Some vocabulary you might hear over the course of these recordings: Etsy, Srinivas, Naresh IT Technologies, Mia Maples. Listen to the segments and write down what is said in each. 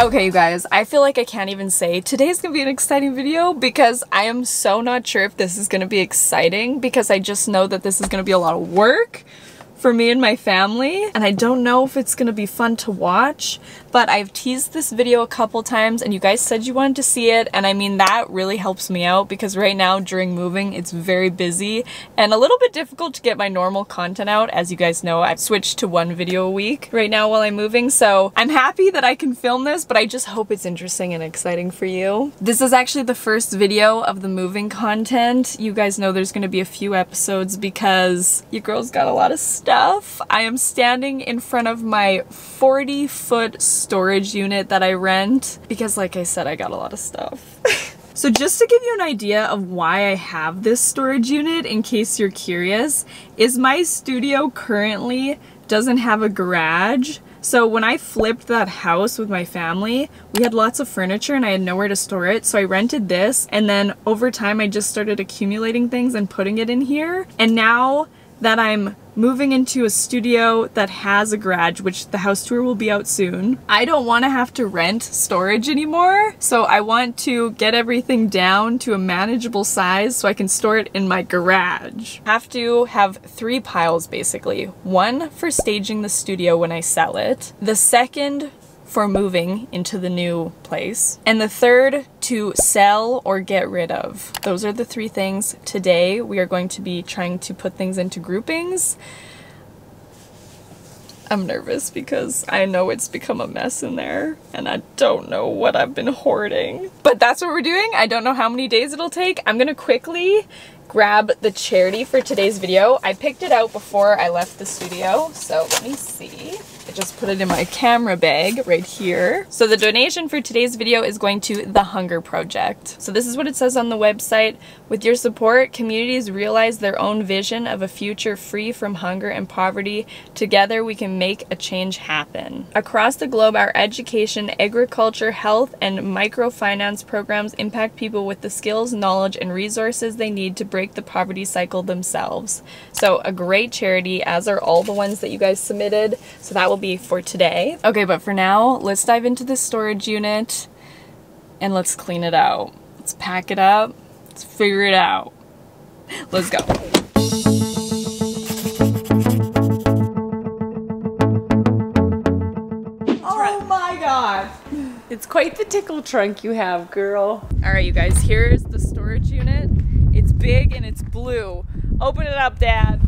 Okay, you guys, I feel like I can't even say today's gonna be an exciting video because I am so not sure if this is gonna be exciting, because I just know that this is gonna be a lot of work for me and my family, and I don't know if it's gonna be fun to watch. But I've teased this video a couple times and you guys said you wanted to see it, and I mean, that really helps me out because right now during moving it's very busy and a little bit difficult to get my normal content out. As you guys know, I've switched to one video a week right now while I'm moving, so I'm happy that I can film this, but I just hope it's interesting and exciting for you. This is actually the first video of the moving content. You guys know there's gonna be a few episodes because your girl's got a lot of stuff. I am standing in front of my 40-foot storage unit that I rent because, like I said, I got a lot of stuff. So just to give you an idea of why I have this storage unit, in case you're curious, is my studio currently doesn't have a garage. So when I flipped that house with my family, we had lots of furniture and I had nowhere to store it, so I rented this, and then over time I just started accumulating things and putting it in here. And now that I'm moving into a studio that has a garage, which the house tour will be out soon, I don't want to have to rent storage anymore. So I want to get everything down to a manageable size so I can store it in my garage. I have to have 3 piles basically. One for staging the studio when I sell it, the second for moving into the new place, and the third to sell or get rid of. Those are the 3 things. Today we are going to be trying to put things into groupings. I'm nervous because I know it's become a mess in there and I don't know what I've been hoarding. But that's what we're doing. I don't know how many days it'll take. I'm gonna quickly grab the charity for today's video. I picked it out before I left the studio, so let me see. I just put it in my camera bag right here. So the donation for today's video is going to The Hunger Project. So this is what it says on the website. With your support, communities realize their own vision of a future free from hunger and poverty. Together we can make a change happen. Across the globe, our education, agriculture, health, and microfinance programs impact people with the skills, knowledge, and resources they need to break the poverty cycle themselves. So a great charity, as are all the ones that you guys submitted. So that will be for today. Okay, but for now, let's dive into this storage unit and let's clean it out. Let's pack it up. Let's figure it out. Let's go. Oh my god. It's quite the tickle trunk you have, girl. All right, you guys, here's the storage unit. It's big and it's blue. Open it up, Dad.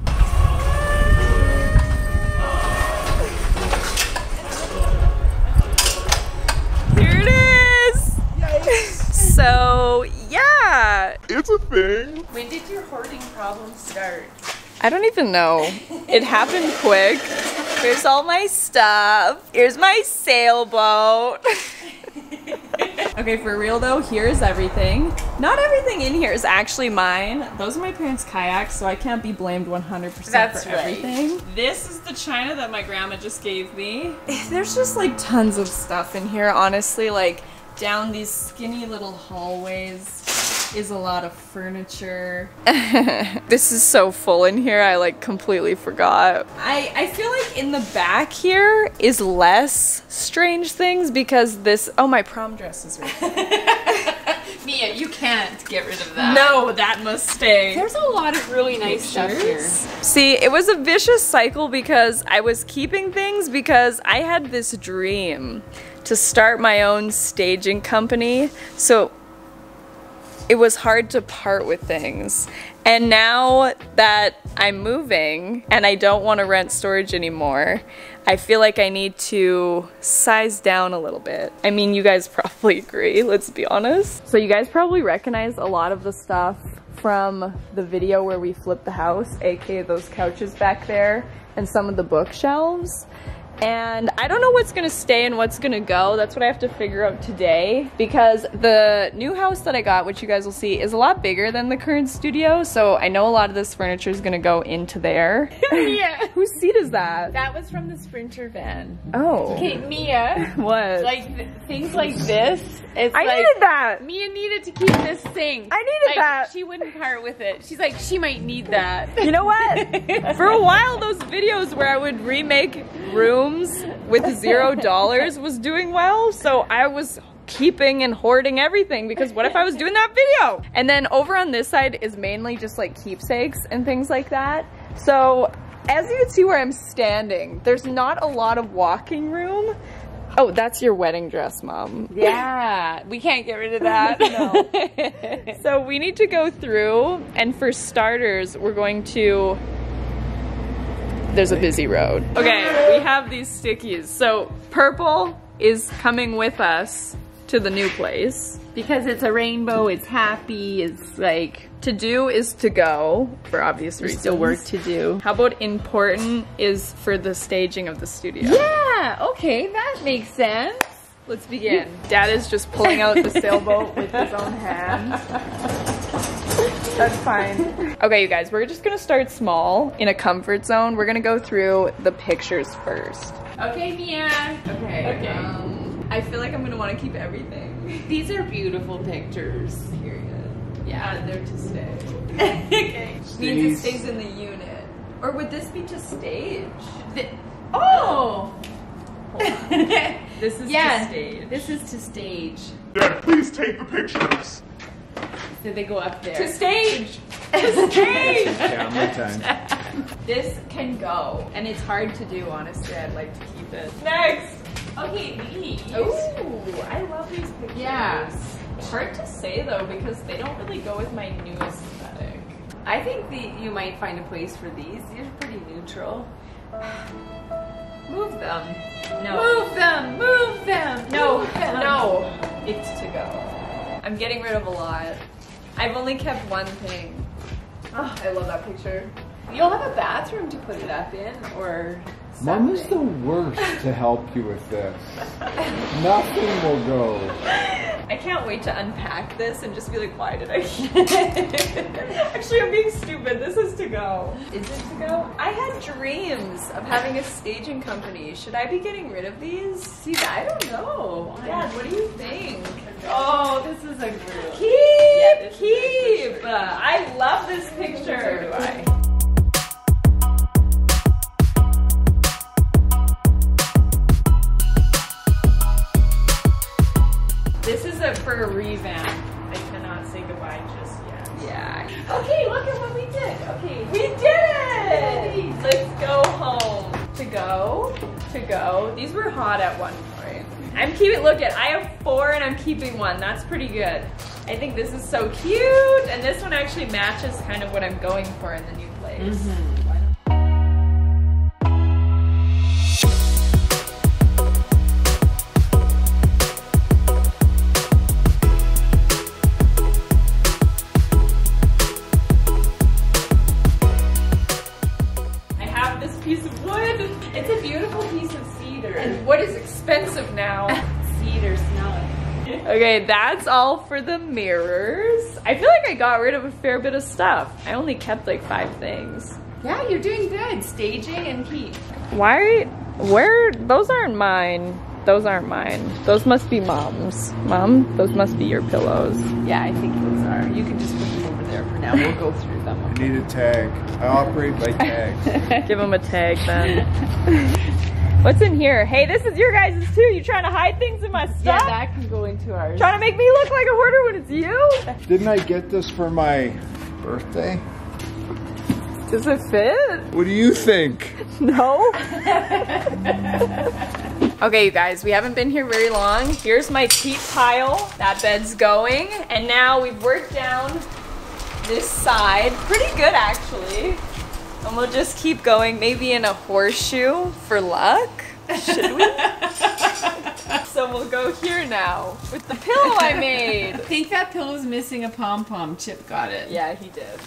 So, yeah. It's a thing. When did your hoarding problem start? I don't even know. It happened quick. Here's all my stuff. Here's my sailboat. Okay, for real though, here's everything. Not everything in here is actually mine. Those are my parents' kayaks, so I can't be blamed 100% That's for right. everything. This is the china that my grandma just gave me. There's just like tons of stuff in here, honestly. Like, down these skinny little hallways is a lot of furniture. This is so full in here, I like completely forgot. I feel like in the back here is less strange things because this, oh, my prom dress is right there. Mia, you can't get rid of that. No, that must stay. There's a lot of really nice stuff here. See, it was a vicious cycle because I was keeping things because I had this dream to start my own staging company, so it was hard to part with things. And now that I'm moving and I don't want to rent storage anymore, I feel like I need to size down a little bit. I mean, you guys probably agree, let's be honest. So you guys probably recognize a lot of the stuff from the video where we flipped the house, aka those couches back there and some of the bookshelves. And I don't know what's gonna stay and what's gonna go. That's what I have to figure out today, because the new house that I got, which you guys will see, is a lot bigger than the current studio, so I know a lot of this furniture is gonna go into there. Mia! Whose seat is that? That was from the Sprinter van. Oh. Okay, Mia. What? Like, things like this. It's I like, needed that! Mia needed to keep this thing. I needed like, that! She wouldn't part with it. She's like, she might need that. You know what? For a while, those videos where I would remake room homes with $0 was doing well, so I was keeping and hoarding everything because what if I was doing that video? And then over on this side is mainly just like keepsakes and things like that. So as you can see where I'm standing, there's not a lot of walking room. Oh, that's your wedding dress, Mom. Yeah, we can't get rid of that. No. So we need to go through, and for starters, we're going to... There's a busy road. Okay, we have these stickies. So purple is coming with us to the new place. Because it's a rainbow, it's happy, it's like... To do is to go, for obvious reasons. There's still work to do. How about important is for the staging of the studio? Yeah, okay, that makes sense. Let's begin. Dad is just pulling out the sailboat with his own hands. That's fine. Okay, you guys, we're just gonna start small in a comfort zone. We're gonna go through the pictures first. Okay, Mia. Okay. I feel like I'm gonna wanna keep everything. These are beautiful pictures. Period. Yeah, they're to stay. Okay. Means it stays in the unit. Or would this be to stage? Oh! Hold on. This is to stage. This is to stage. Dad, please take the pictures. So they go up there. To stage! To stage! Camera time. This can go. And it's hard to do, honestly. I'd like to keep it. Next! Okay, these. Ooh, I love these pictures. Yeah. Hard to say though, because they don't really go with my new aesthetic. I think you might find a place for these. These are pretty neutral. Move them. No. Move them! Move them! No. Move them. No. It's to go. I'm getting rid of a lot. I've only kept one thing. Oh, I love that picture. You'll have a bathroom to put it up in, or something. Mom is the worst to help you with this. Nothing will go. I can't wait to unpack this and just be like, why did I? Actually, I'm being stupid. This is to go. Is it to go? I had dreams of having a staging company. Should I be getting rid of these? See, I don't know. Dad, what do you think? Oh, this is a group. Keep. I love this picture. Do I? This is it for a revamp. I cannot say goodbye just yet. Yeah. Okay, look at what we did. Okay. We did it! Let's go home. To go, to go. These were hot at one point. I'm keeping, look at, I have four and I'm keeping one. That's pretty good. I think this is so cute. And this one actually matches kind of what I'm going for in the new place. Mm-hmm. Okay, that's all for the mirrors. I feel like I got rid of a fair bit of stuff. I only kept like 5 things. Yeah, you're doing good. Staging and heat. Why? Where? Those aren't mine. Those aren't mine. Those must be Mom's. Mom, those must be your pillows. Yeah, I think those are. You can just put them over there for now. We'll go through them. I need a tag. I operate by tags. Give them a tag then. What's in here? Hey, this is your guys' too. You trying to hide things in my stuff? Yeah, that can go into ours. Trying to make me look like a hoarder when it's you? Didn't I get this for my birthday? Does it fit? What do you think? No. Okay, you guys, we haven't been here very long. Here's my teak pile. That bed's going. And now we've worked down this side. Pretty good, actually. And we'll just keep going, maybe in a horseshoe for luck. Should we? So we'll go here now with the pillow I made. I think that pillow's missing a pom-pom. Chip got it. Yeah, he did.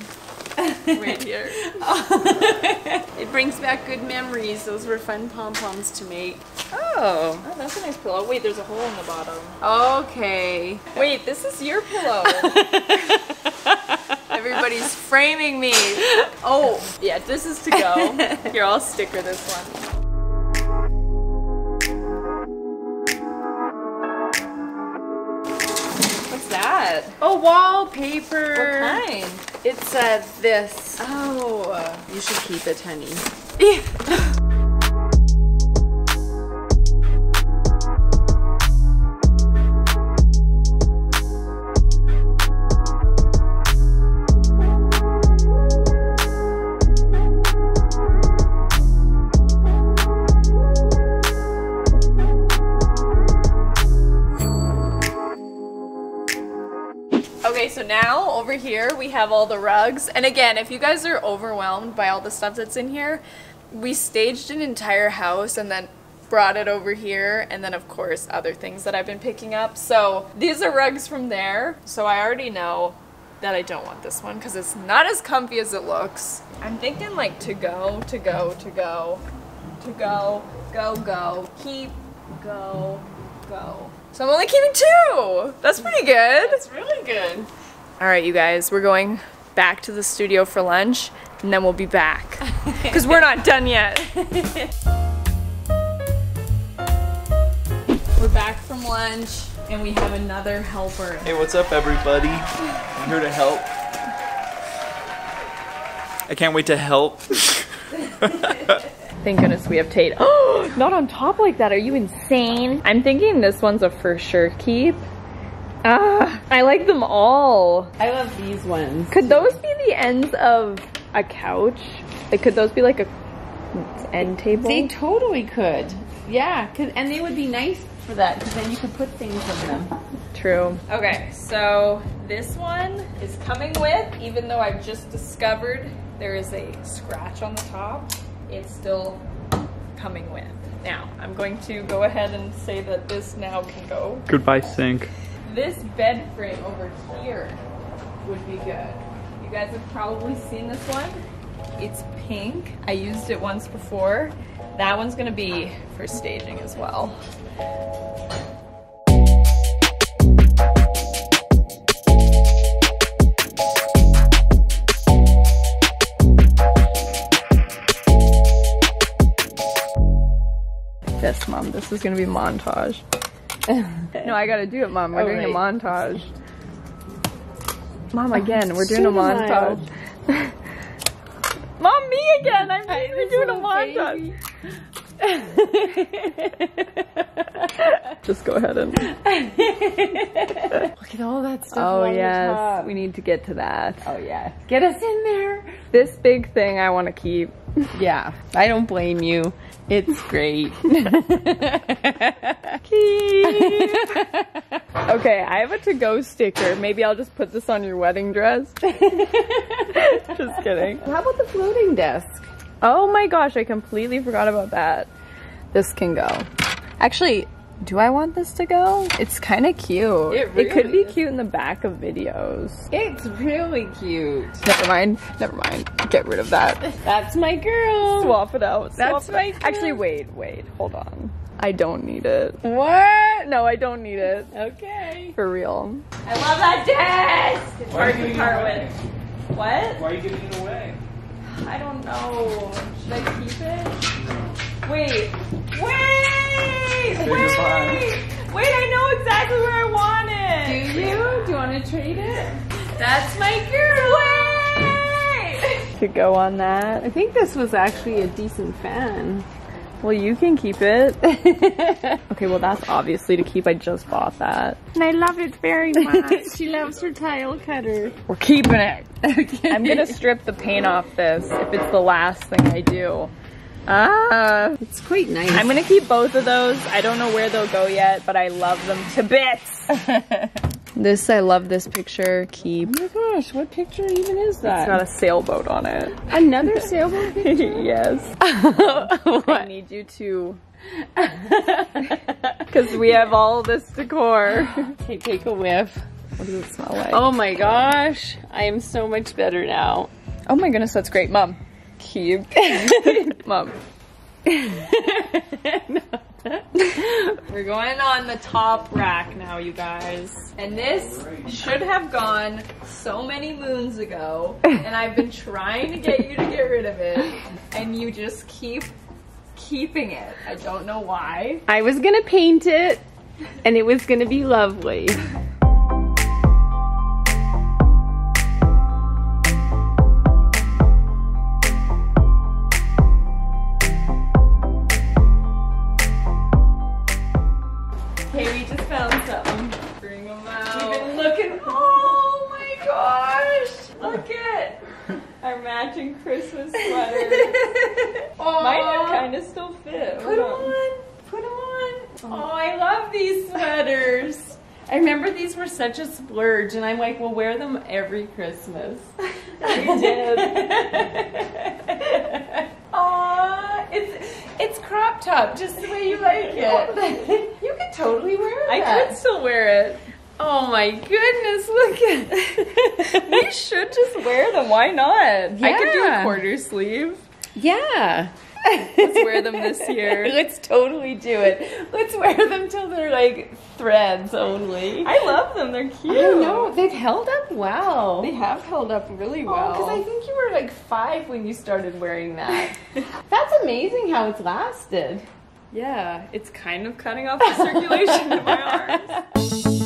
Right here. It brings back good memories. Those were fun pom-poms to make. Oh, that's a nice pillow. Wait, there's a hole in the bottom. Okay. Wait, this is your pillow. Everybody's framing me. Oh, yeah, this is to go. Here, I'll sticker this one. What's that? Oh, wallpaper. What kind? It's this. Oh. You should keep it, honey. so now over here we have all the rugs. And again, if you guys are overwhelmed by all the stuff that's in here, we staged an entire house and then brought it over here, and then of course other things that I've been picking up. So these are rugs from there. So I already know that I don't want this one because it's not as comfy as it looks. I'm thinking like to go. So I'm only keeping two. That's pretty good. That's really good. All right, you guys, we're going back to the studio for lunch and then we'll be back because we're not done yet. We're back from lunch and we have another helper. Hey, what's up everybody? I'm here to help. I can't wait to help. Thank goodness we have Tate. Oh, not on top like that. Are you insane? I'm thinking this one's a for sure keep. Ah, I like them all. I love these ones. Could those be the ends of a couch? Like, could those be like a end table? They totally could. Yeah, and they would be nice for that because then you could put things on them. True. Okay, so this one is coming with, even though I've just discovered there is a scratch on the top, it's still coming with. Now, I'm going to go ahead and say that this now can go. Goodbye, sink. This bed frame over here would be good. You guys have probably seen this one. It's pink. I used it once before. That one's gonna be for staging as well. Yes, Mom, this is gonna be montage. No, I gotta do it, Mom. We're doing a montage. Mom, again, we're doing a montage. Mom, me again! We're doing a montage! Just go ahead and... Look at all that stuff on the top. We need to get to that. Oh, yeah. Get us in there! This big thing I want to keep. Yeah, I don't blame you. It's great. Okay, I have a to-go sticker. Maybe I'll just put this on your wedding dress. Just kidding. How about the floating desk? Oh my gosh, I completely forgot about that. This can go. Actually, do I want this to go? It's kind of cute. It could be cute in the back of videos. It's really cute. Never mind. Never mind. Get rid of that. That's my girl. Swap it out. That's my girl. Actually, wait. Hold on. I don't need it. What? No, I don't need it. Okay. For real. I love that desk. It's hard to part with. What? Why are you giving it away? I don't know. Should I keep it? No. Wait, I know exactly where I want it. Do you? Do you want to trade it? That's my girl. Wait! To go on that. I think this was actually a decent fan. Well, you can keep it. Okay, well, that's obviously to keep. I just bought that. And I love it very much. She loves her tile cutter. We're keeping it. Okay. I'm going to strip the paint off this if it's the last thing I do. Ah, it's quite nice. I'm gonna keep both of those. I don't know where they'll go yet, but I love them to bits. This, I love this picture. Keep. Oh my gosh, what picture even is that? It's got a sailboat on it. Another sailboat picture? Yes. I need you to, because we have all this decor. Okay, take a whiff. What does it smell like? Oh my gosh, I am so much better now. Oh my goodness, that's great, Mom. Keep. Mom. We're going on the top rack now, you guys. And this should have gone so many moons ago, and I've been trying to get you to get rid of it, and you just keep keeping it. I don't know why. I was gonna paint it, and it was gonna be lovely. Matching Christmas sweater. Oh, mine kind of still fit. Put them on. Oh, I love these sweaters. I remember these were such a splurge, and I'm like, we'll wear them every Christmas. You did. Aww, it's crop top, just the way you like it. You could totally wear that. I could still wear it. Oh my goodness, look at it. We should just wear them, why not? Yeah. I could do a quarter sleeve. Yeah. Let's wear them this year. Let's totally do it. Let's wear them till they're like threads only. I love them. They're cute. I know. They've held up well. They have held up really well. Because I think you were like 5 when you started wearing that. That's amazing how it's lasted. Yeah. It's kind of cutting off the circulation to my arms.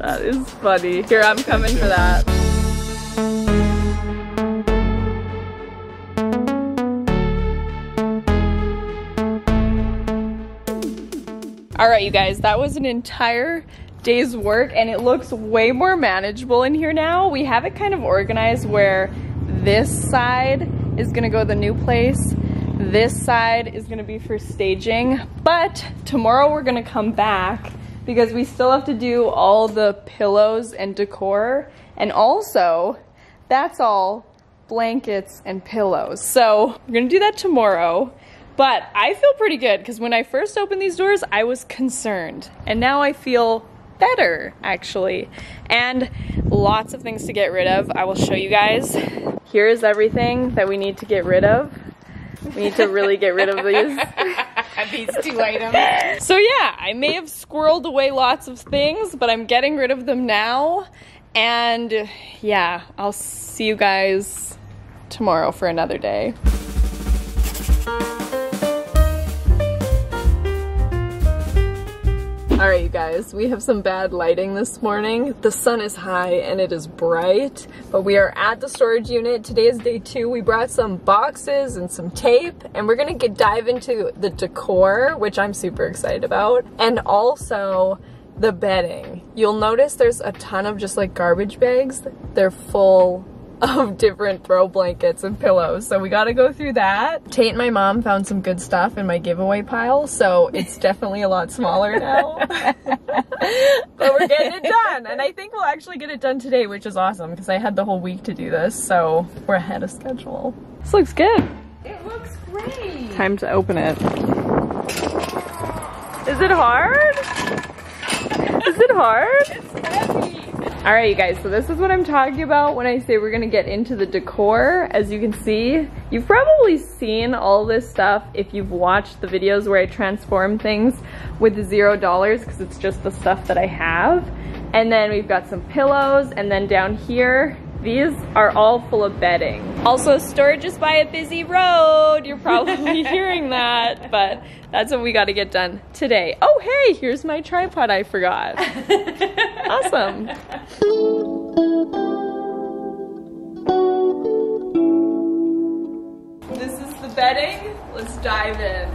That is funny. Here, I'm coming for that. All right, you guys, that was an entire day's work, and it looks way more manageable in here now. We have it kind of organized where this side is gonna go to the new place. This side is gonna be for staging, but tomorrow we're gonna come back because we still have to do all the pillows and decor, and also that's all blankets and pillows. So we're gonna do that tomorrow, but I feel pretty good because when I first opened these doors, I was concerned, and now I feel better actually. And lots of things to get rid of. I will show you guys. Here is everything that we need to get rid of. We need to really get rid of these. These 2 items. So yeah, I may have squirreled away lots of things, but I'm getting rid of them now. And yeah, I'll see you guys tomorrow for another day. All right, you guys, we have some bad lighting this morning. The sun is high and it is bright, but we are at the storage unit. Today is day 2. We brought some boxes and some tape, and we're gonna dive into the decor, which I'm super excited about, and also the bedding. You'll notice there's a ton of just like garbage bags. They're full of different throw blankets and pillows, so we gotta go through that. Tate and my mom found some good stuff in my giveaway pile, so it's definitely a lot smaller now. But we're getting it done, and I think we'll actually get it done today, which is awesome because I had the whole week to do this, so we're ahead of schedule. This looks good. It looks great. Time to open it. Is it hard? Is it hard? It's heavy. All right, you guys, so this is what I'm talking about when I say we're gonna get into the decor. As you can see, you've probably seen all this stuff if you've watched the videos where I transform things with $0 because it's just the stuff that I have. And then we've got some pillows, and then down here, these are all full of bedding. Also, storage is by a busy road. You're probably hearing that, but that's what we got to get done today. Oh, hey, here's my tripod I forgot. Awesome. This is the bedding. Let's dive in.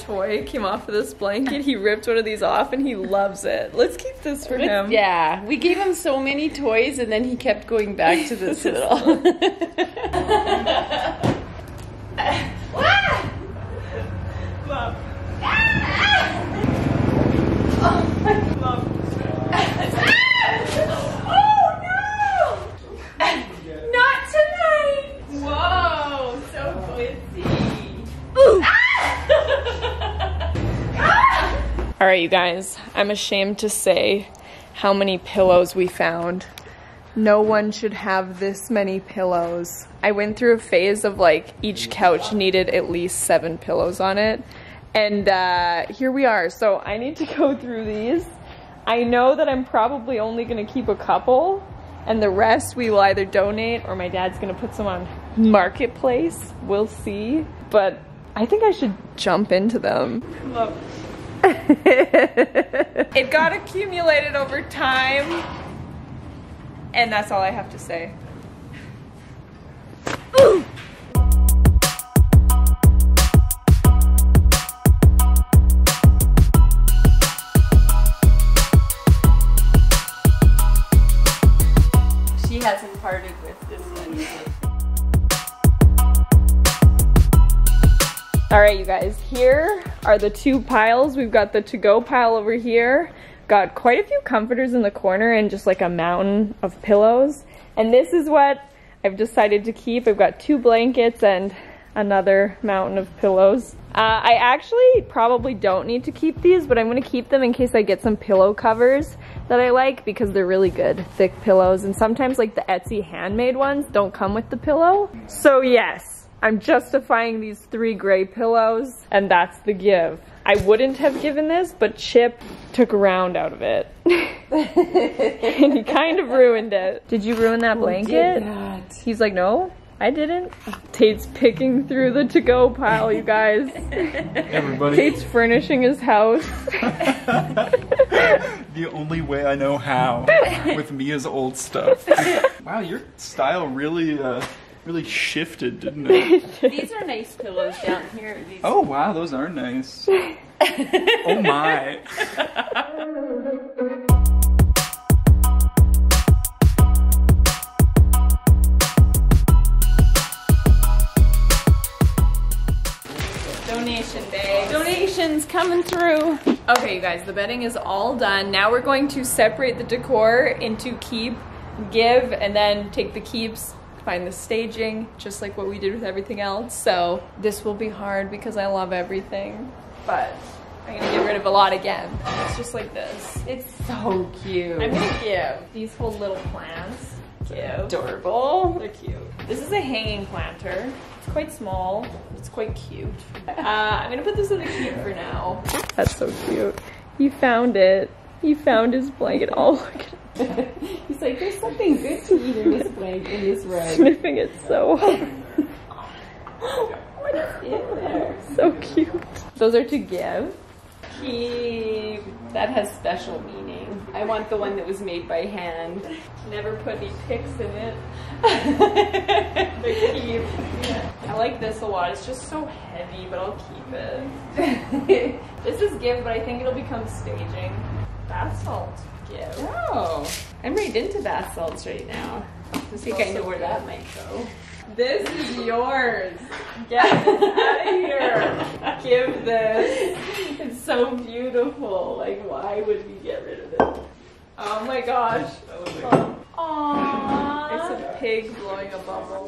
Toy came off of this blanket. He ripped one of these off and he loves it. Let's keep this for him. Yeah, we gave him so many toys and then he kept going back to this little. Oh no! Not tonight! Whoa, so glitzy. Ooh. All right, you guys, I'm ashamed to say how many pillows we found. No one should have this many pillows. I went through a phase of like each couch needed at least 7 pillows on it. And here we are. So I need to go through these. I know that I'm probably only gonna keep a couple, and the rest we will either donate or my dad's gonna put some on Marketplace. We'll see. But I think I should jump into them. Look. It got accumulated over time, and that's all I have to say. Ooh. She hasn't partied with this one. All right, you guys, here are the 2 piles. We've got the to-go pile over here. Got quite a few comforters in the corner and just like a mountain of pillows. And this is what I've decided to keep. I've got 2 blankets and another mountain of pillows. I actually probably don't need to keep these, but I'm gonna keep them in case I get some pillow covers that I like, because they're really good, thick pillows. And sometimes like the Etsy handmade ones don't come with the pillow. So yes, I'm justifying these 3 gray pillows, and that's the give. I wouldn't have given this, but Chip took a round out of it. And he kind of ruined it. Did you ruin that blanket? Who did that? He's like, no, I didn't. Tate's picking through the to-go pile, you guys. Everybody. Tate's furnishing his house. The only way I know how, with Mia's old stuff. Wow, your style really... really shifted, didn't it? These are nice pillows down here. These oh wow, those are nice. Oh my. Donation day. Donations coming through. Okay, you guys, the bedding is all done. Now we're going to separate the decor into keep, give, and then take the keeps, find the staging, just like what we did with everything else. So this will be hard because I love everything, but I'm gonna get rid of a lot again. It's just like this. It's so cute. I'm gonna give these whole little plants. Cute. Adorable. They're cute. This is a hanging planter. It's quite small. It's quite cute. I'm gonna put this in the cube for now. That's so cute. He found it. He found his blanket. Oh, look at it. He's like, there's something good to eat in this blanket, in this rug. Sniffing it so hard. What is in there? So cute. Those are to give. Keep. That has special meaning. I want the one that was made by hand. Never put any picks in it. The keep. Yeah. I like this a lot. It's just so heavy, but I'll keep it. This is give, but I think it'll become staging. Basalt. Yeah. Oh, I'm right into basalts right now. I think I know where that might go. This is yours. Get out of here. Give this. It's so beautiful. Like, why would we get rid of it? Oh my gosh. That was like... Aww. It's a pig blowing a bubble.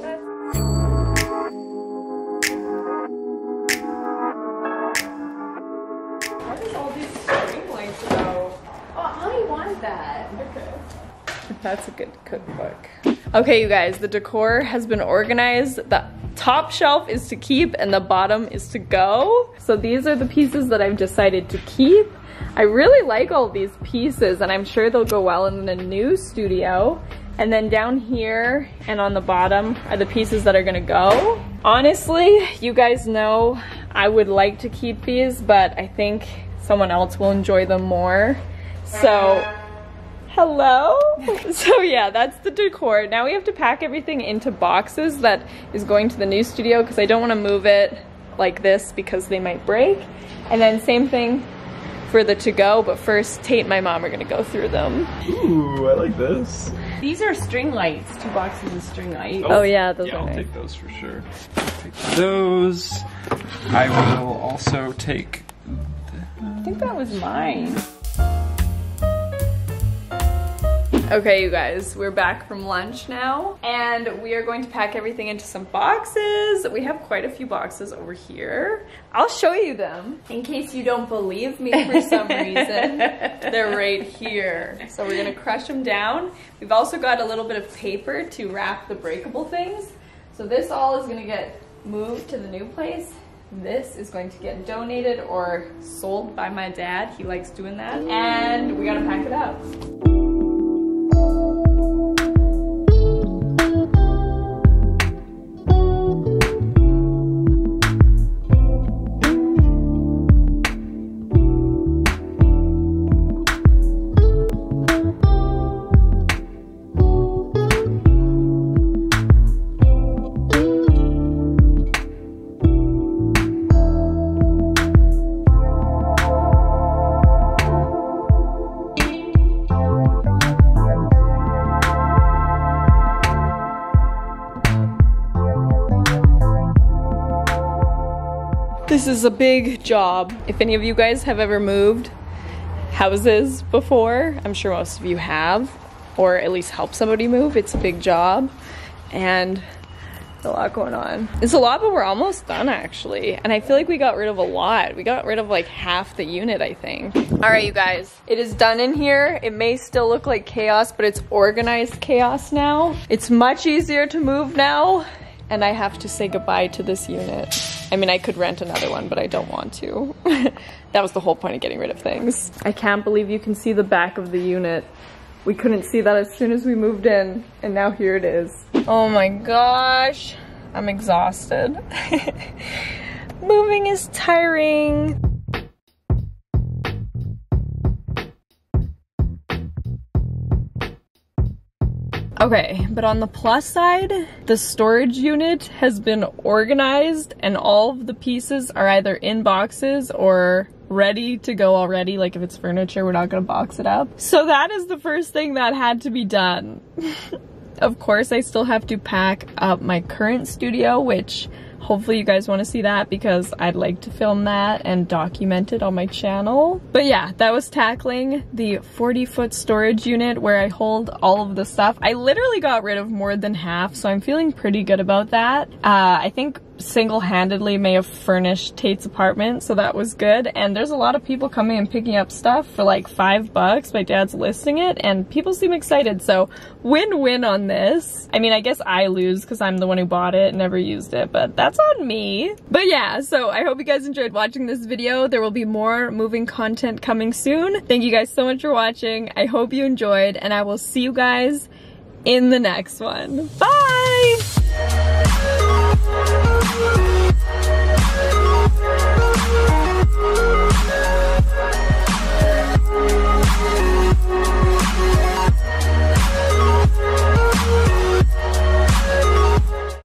What is all these string lights about? I want that. Okay. That's a good cookbook. Okay, you guys, the decor has been organized. The top shelf is to keep and the bottom is to go. So these are the pieces that I've decided to keep. I really like all these pieces, and I'm sure they'll go well in the new studio. And then down here and on the bottom are the pieces that are gonna go. Honestly, you guys know I would like to keep these, but I think someone else will enjoy them more. So, hello? So yeah, that's the decor. Now we have to pack everything into boxes that is going to the new studio, because I don't want to move it like this because they might break. And then same thing for the to-go, but first Tate and my mom are going to go through them. Ooh, I like this. These are string lights, 2 boxes of string lights. Oh yeah, those are nice. I'll take those for sure. I'll take those. I will also take... I think that was mine. Okay, you guys, we're back from lunch now, and we are going to pack everything into some boxes. We have quite a few boxes over here. I'll show you them in case you don't believe me for some reason. They're right here. So we're gonna crush them down. We've also got a little bit of paper to wrap the breakable things. So this all is gonna get moved to the new place. This is going to get donated or sold by my dad. He likes doing that. And we gotta pack it up. This is a big job. If any of you guys have ever moved houses before, I'm sure most of you have, or at least help somebody move, it's a big job and a lot going on. It's a lot, but we're almost done actually. And I feel like we got rid of a lot. We got rid of like half the unit, I think. All right, you guys, it is done in here. It may still look like chaos, but it's organized chaos now. It's much easier to move now. And I have to say goodbye to this unit. I mean, I could rent another one, but I don't want to. That was the whole point of getting rid of things. I can't believe you can see the back of the unit. We couldn't see that as soon as we moved in, and now here it is. Oh my gosh, I'm exhausted. Moving is tiring. Okay, but on the plus side, the storage unit has been organized and all of the pieces are either in boxes or ready to go already. Like if it's furniture, we're not gonna box it up. So that is the first thing that had to be done. Of course, I still have to pack up my current studio, which hopefully you guys wanna see that because I'd like to film that and document it on my channel. But yeah, that was tackling the 40-foot storage unit where I hold all of the stuff. I literally got rid of more than half, so I'm feeling pretty good about that. I think single-handedly may have furnished Tate's apartment, so that was good. And there's a lot of people coming and picking up stuff for like $5. My dad's listing it and people seem excited, so win-win on this. I mean, I guess I lose because I'm the one who bought it and never used it, but that's on me. But yeah, so I hope you guys enjoyed watching this video. There will be more moving content coming soon. Thank you guys so much for watching. I hope you enjoyed, and I will see you guys in the next one. Bye!